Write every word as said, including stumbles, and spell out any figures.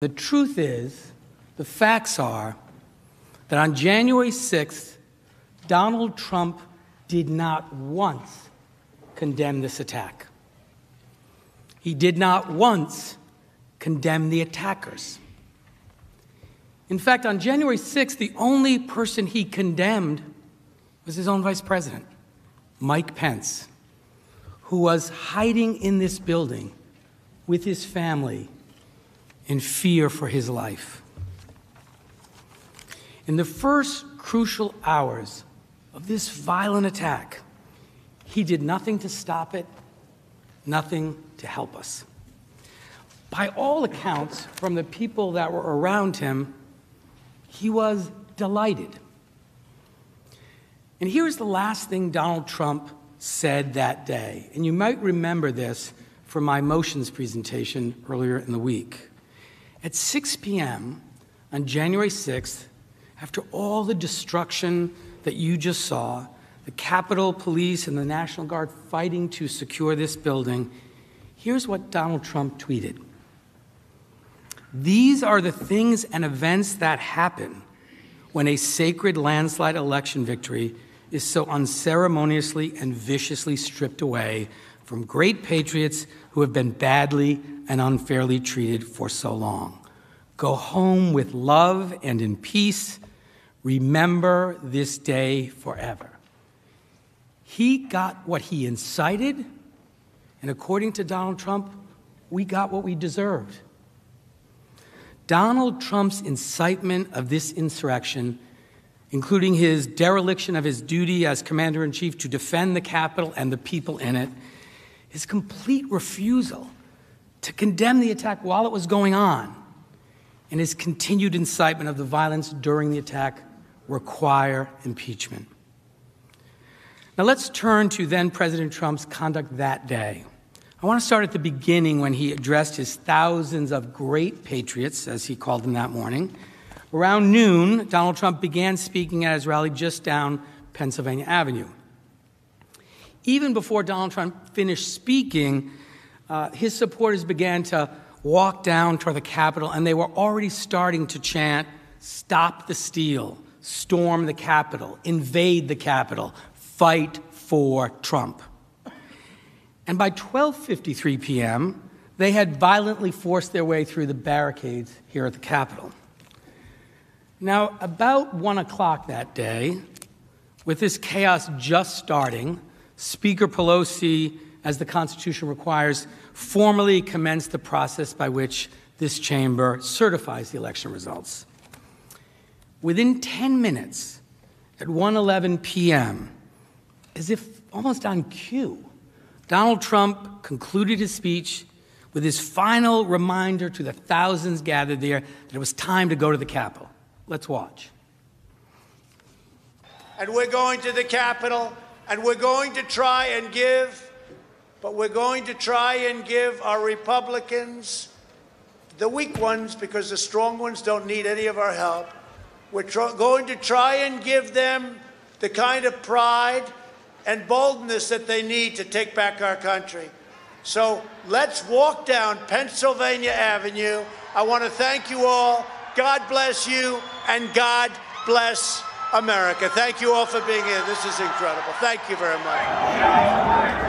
The truth is, the facts are, that on January sixth, Donald Trump did not once condemn this attack. He did not once condemn the attackers. In fact, on January sixth, the only person he condemned was his own vice president, Mike Pence, who was hiding in this building with his family in fear for his life. In the first crucial hours of this violent attack, he did nothing to stop it, nothing to help us. By all accounts, from the people that were around him, he was delighted. And here's the last thing Donald Trump said that day, and you might remember this from my motions presentation earlier in the week. At six p m on January sixth, after all the destruction that you just saw, the Capitol Police and the National Guard fighting to secure this building, here's what Donald Trump tweeted. "These are the things and events that happen when a sacred landslide election victory is so unceremoniously and viciously stripped away from great patriots who have been badly and unfairly treated for so long. Go home with love and in peace. Remember this day forever." He got what he incited, and according to Donald Trump, we got what we deserved. Donald Trump's incitement of this insurrection, including his dereliction of his duty as Commander-in-Chief to defend the Capitol and the people in it, his complete refusal to condemn the attack while it was going on, and his continued incitement of the violence during the attack require impeachment. Now let's turn to then President Trump's conduct that day. I want to start at the beginning when he addressed his thousands of great patriots, as he called them that morning. Around noon, Donald Trump began speaking at his rally just down Pennsylvania Avenue. Even before Donald Trump finished speaking, uh, his supporters began to walk down toward the Capitol, and they were already starting to chant, "Stop the steal, storm the Capitol, invade the Capitol, fight for Trump." And by twelve fifty-three p m, they had violently forced their way through the barricades here at the Capitol. Now, about one o'clock that day, with this chaos just starting, Speaker Pelosi, as the Constitution requires, formally commenced the process by which this chamber certifies the election results. Within ten minutes, at one eleven p m, as if almost on cue, Donald Trump concluded his speech with his final reminder to the thousands gathered there that it was time to go to the Capitol. Let's watch. "And we're going to the Capitol. And we're going to try and give, but we're going to try and give our Republicans, the weak ones, because the strong ones don't need any of our help. We're going to try and give them the kind of pride and boldness that they need to take back our country. So let's walk down Pennsylvania Avenue. I want to thank you all. God bless you, and God bless America." Thank you all for being here. This is incredible. Thank you very much.